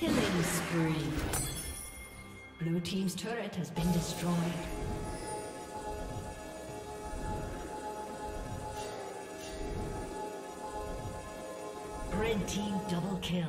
Killing spree. Blue team's turret has been destroyed. Red team double kill.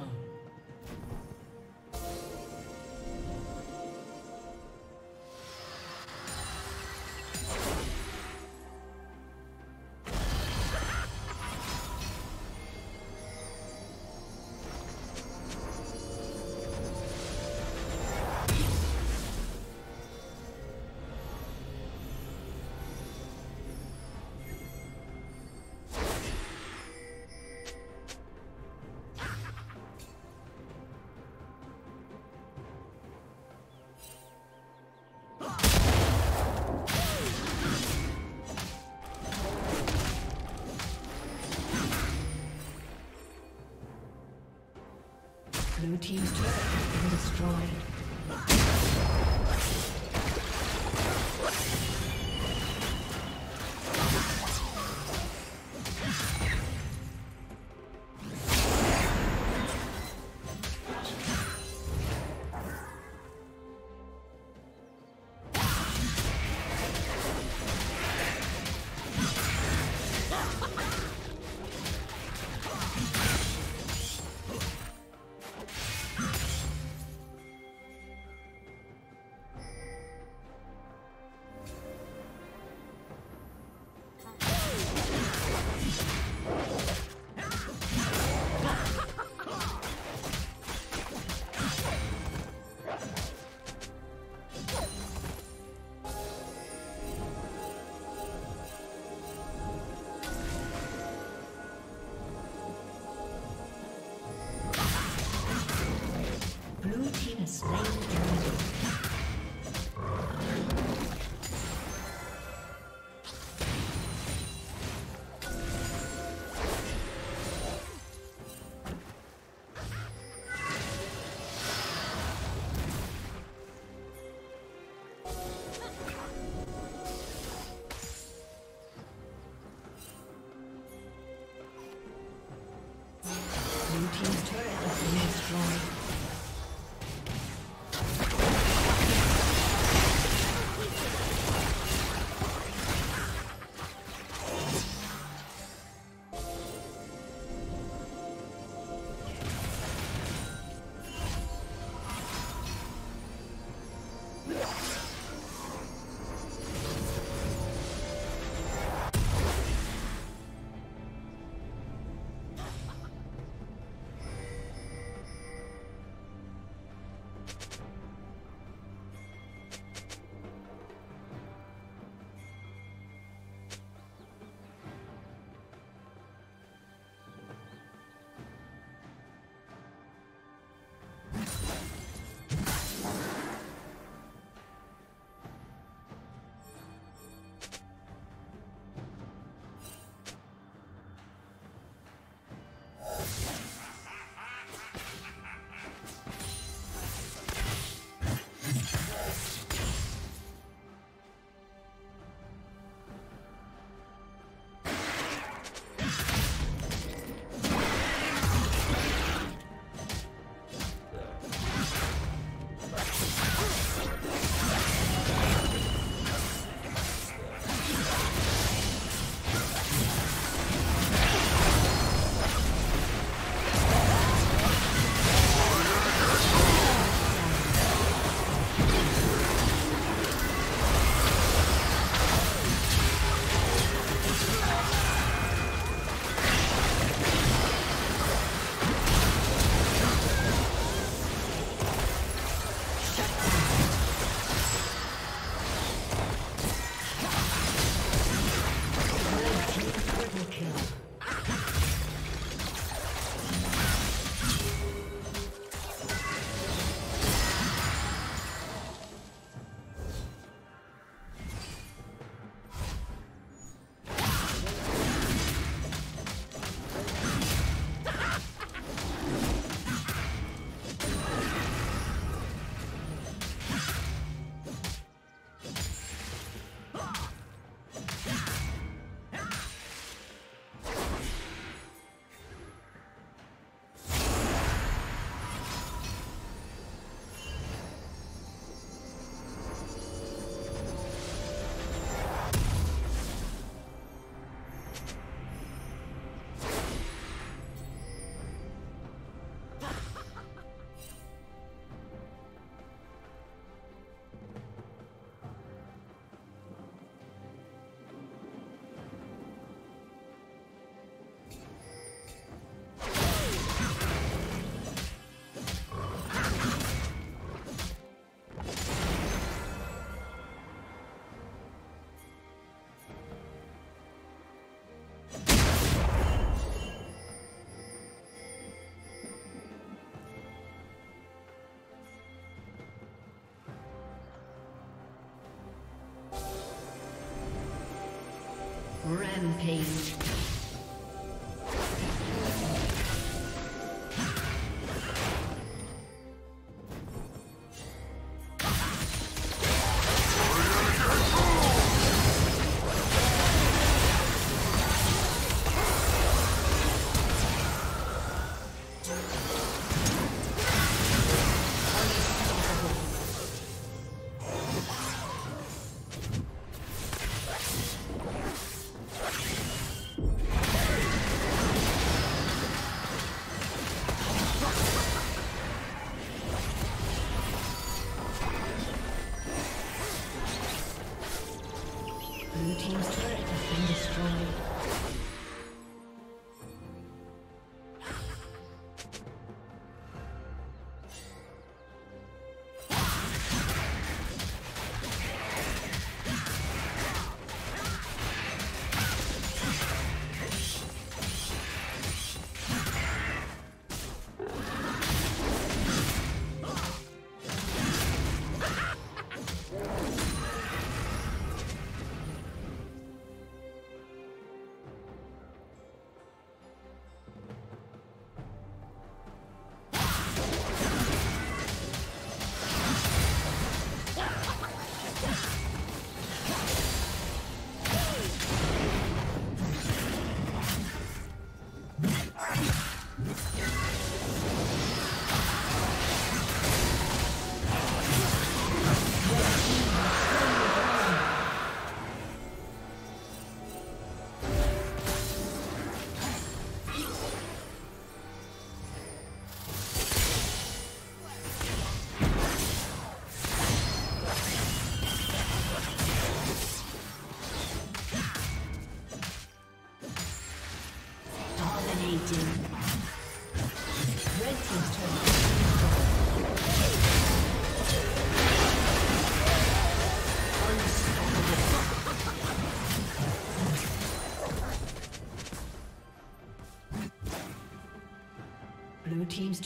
Blue team's turret has been destroyed. Rampage. Blue team's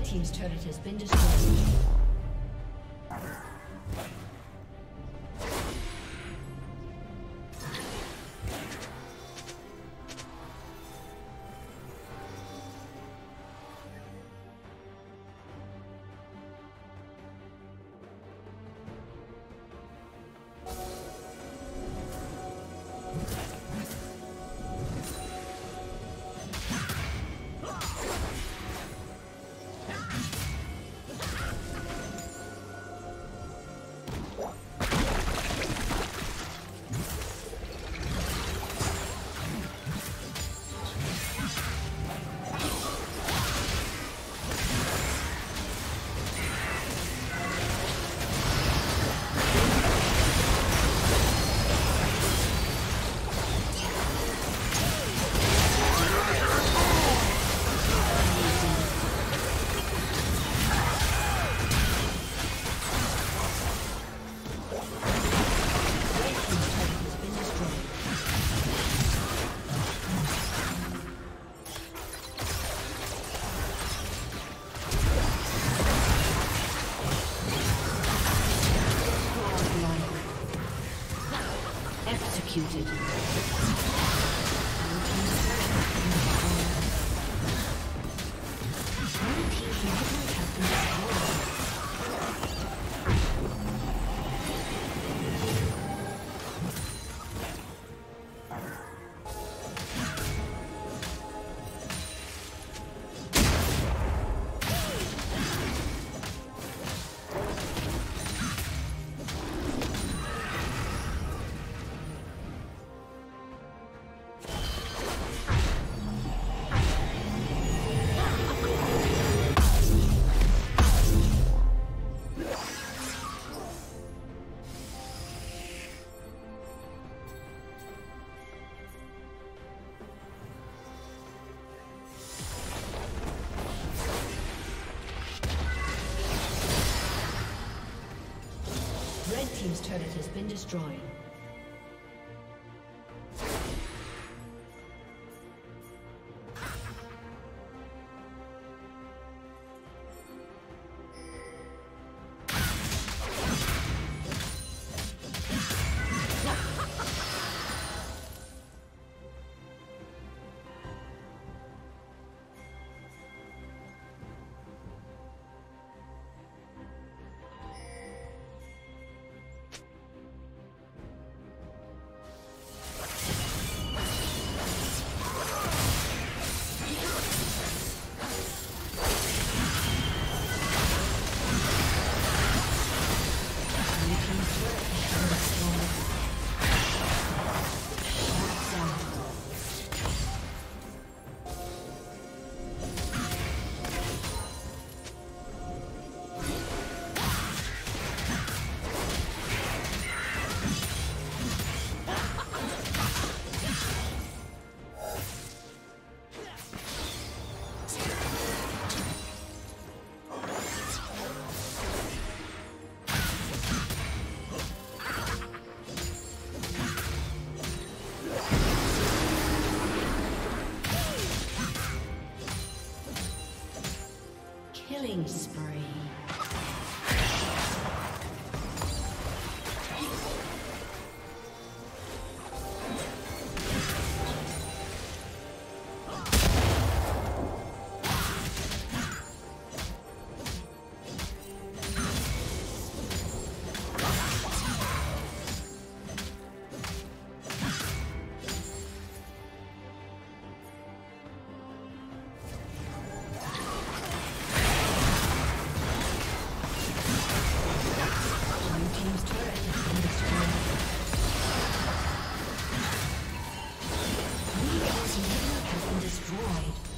Team's turret has been destroyed. turret has been destroyed. Destroyed.